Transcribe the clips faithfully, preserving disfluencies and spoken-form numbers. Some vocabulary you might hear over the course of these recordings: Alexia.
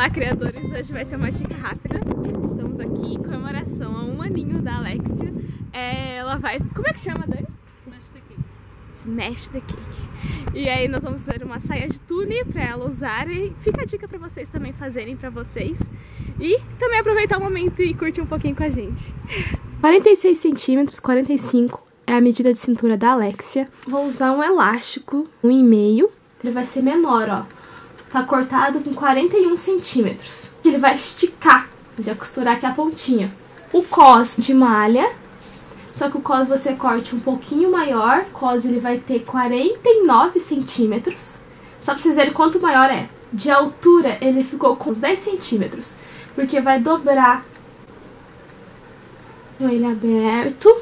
Olá, criadores! Hoje vai ser uma dica rápida. Estamos aqui em comemoração a um aninho da Alexia. É, ela vai... Como é que chama, Dani? Smash the Cake. Smash the Cake. E aí nós vamos fazer uma saia de tule pra ela usar. E fica a dica pra vocês também fazerem pra vocês. E também aproveitar o momento e curtir um pouquinho com a gente. quarenta e seis centímetros, quarenta e cinco é a medida de cintura da Alexia. Vou usar um elástico, um e meio. Ele vai ser menor, ó. Tá cortado com quarenta e um centímetros. Ele vai esticar, já costurar aqui a pontinha. O cós de malha, só que o cós você corte um pouquinho maior. O cós ele vai ter quarenta e nove centímetros. Só pra vocês verem quanto maior é. De altura ele ficou com uns dez centímetros, porque vai dobrar o joelho aberto.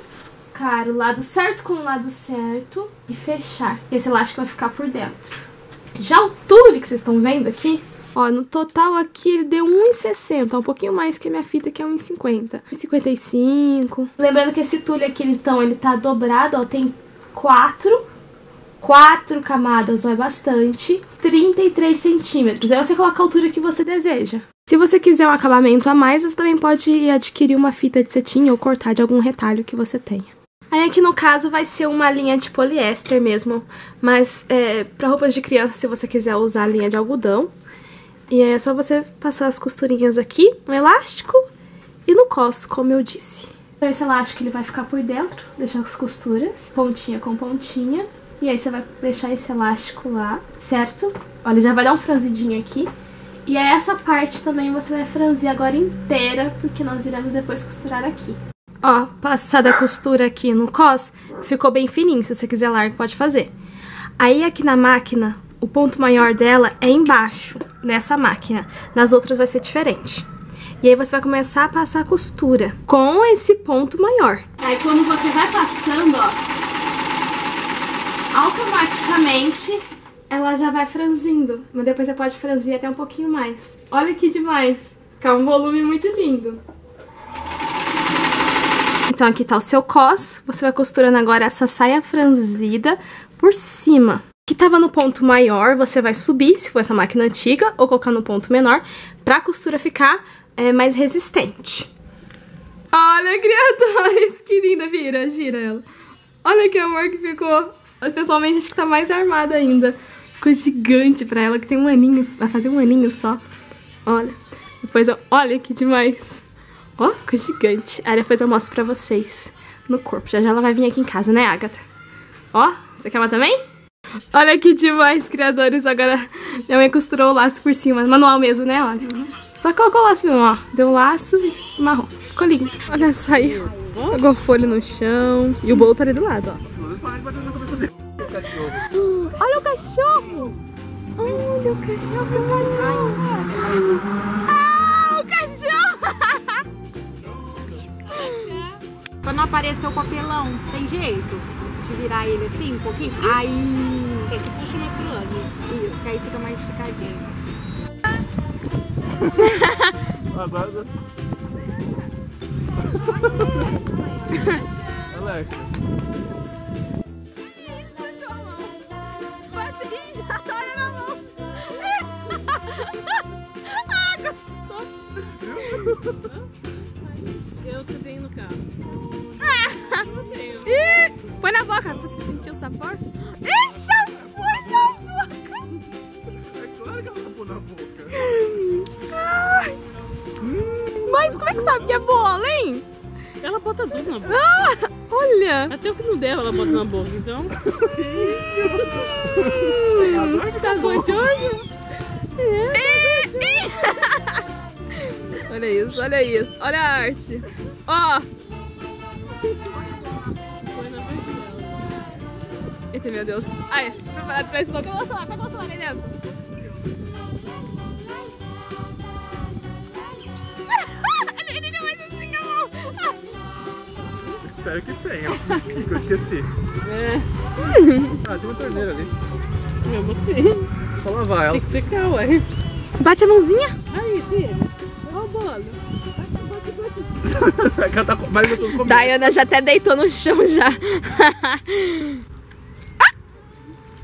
Cara, o lado certo com o lado certo. E fechar. Esse elástico vai ficar por dentro. Já o tule que vocês estão vendo aqui, ó, no total aqui ele deu um e sessenta, um pouquinho mais que a minha fita, que é um e cinquenta. um e cinquenta e cinco. Lembrando que esse tule aqui, então, ele tá dobrado, ó, tem quatro, quatro camadas, ó, é bastante. trinta e três centímetros, aí você coloca a altura que você deseja. Se você quiser um acabamento a mais, você também pode adquirir uma fita de cetim ou cortar de algum retalho que você tenha. Aí aqui no caso vai ser uma linha de poliéster mesmo, mas é, para roupas de criança, se você quiser usar a linha de algodão. E aí é só você passar as costurinhas aqui no elástico e no cós, como eu disse. Esse elástico ele vai ficar por dentro, deixar as costuras, pontinha com pontinha. E aí você vai deixar esse elástico lá, certo? Olha, já vai dar um franzidinho aqui. E aí essa parte também você vai franzir agora inteira, porque nós iremos depois costurar aqui. Ó, passada a costura aqui no cós, ficou bem fininho, se você quiser largo pode fazer. Aí aqui na máquina, o ponto maior dela é embaixo, nessa máquina. Nas outras vai ser diferente. E aí você vai começar a passar a costura com esse ponto maior. Aí quando você vai passando, ó, automaticamente ela já vai franzindo. Mas depois você pode franzir até um pouquinho mais. Olha que demais, fica um volume muito lindo. Então aqui tá o seu cós, você vai costurando agora essa saia franzida por cima. Que tava no ponto maior, você vai subir, se for essa máquina antiga, ou colocar no ponto menor, pra costura ficar é, mais resistente. Olha, criadores, que linda, vira, gira ela. Olha que amor que ficou. Pessoalmente acho que tá mais armada ainda. Ficou gigante pra ela, que tem um aninho, vai fazer um aninho só. Olha, depois eu, olha que demais. Ó, oh, coisa gigante. Aí depois eu mostro pra vocês no corpo. Já já ela vai vir aqui em casa, né, Agatha? Ó, oh, você quer uma também? Olha que demais, criadores. Agora minha mãe costurou o laço por cima. Manual mesmo, né? Olha. Uhum. Só colocou o laço mesmo, ó. Deu laço e marrom. Ficou lindo. Olha só aí. Jogou folha no chão. E o bolo tá ali do lado, ó. Olha o cachorro! Olha o cachorro! Ah, o cachorro! Quando apareceu o papelão, tem jeito de virar ele assim um pouquinho? Sim. Aí... Só que puxa mais pro lado. Isso, que aí fica mais esticadinho. Agora... Alexia. Que isso, João? Bati, já tá olhando a mão. Ah, gostou. Eu subi no carro. Ah! Ih, põe na boca pra você sentir o sabor. Ixi, põe na boca! É claro que ela tá pondo na boca. Ah. Hum, Mas como é que sabe que é bolo, hein? Ela bota tudo na boca. Ah, olha! Até o que não deu ela bota na boca, então. Hum, é tá gostoso? Olha isso, olha isso, olha a arte. Ó! Oh. Eita, meu Deus. Ai, preparado pra isso. Pega o celular, pega o celular aí dentro. Ele não vai assim com a mão. Espero que tenha. Eu esqueci. É. Ah, tem uma torneira ali. Eu vou sim. Só lavar ela. Tem que secar, ué. Bate a mãozinha. Aí, sim. Daiana já até deitou no chão já. Ah!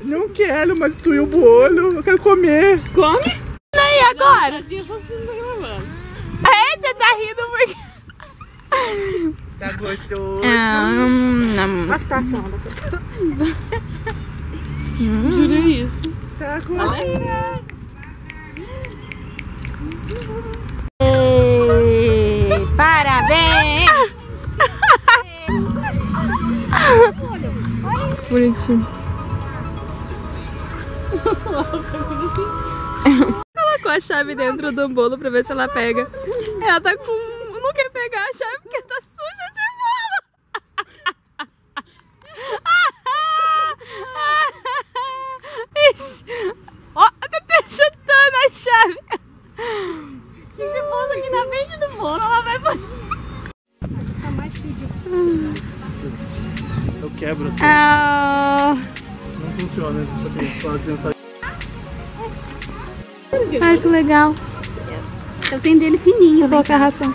Não quero, mas destruiu o bolo. Eu quero comer. Come? Leia, agora? É, você tá rindo porque... Tá gostoso. Nossa, tá assando. Juro isso. Tá gostoso. Parabéns! Bonitinho. Colocou a chave dentro do bolo pra ver se ela pega. Ela tá com... não quer pegar a chave porque tá suja de bolo. Ixi! Ó, tá até chutando a chave. Tem que bolo aqui na frente do bolo. Ela vai botar mais pedido. Eu quebro as coisas. Ah. Não funciona, né? Ai, que legal. Eu tenho dele fininho. Vou colocar a ração.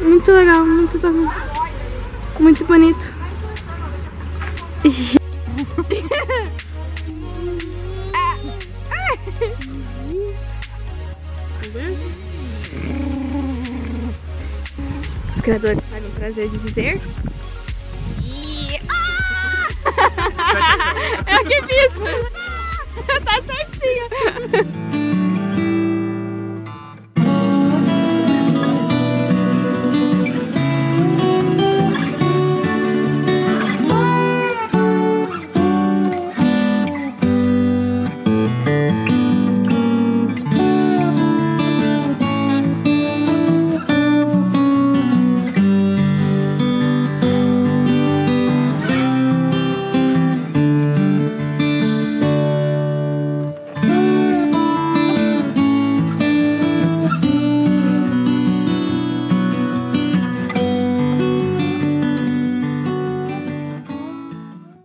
Muito legal, muito bonito. Muito bonito. Os criadores sabem o prazer de dizer. Eu que fiz! Tá certinho!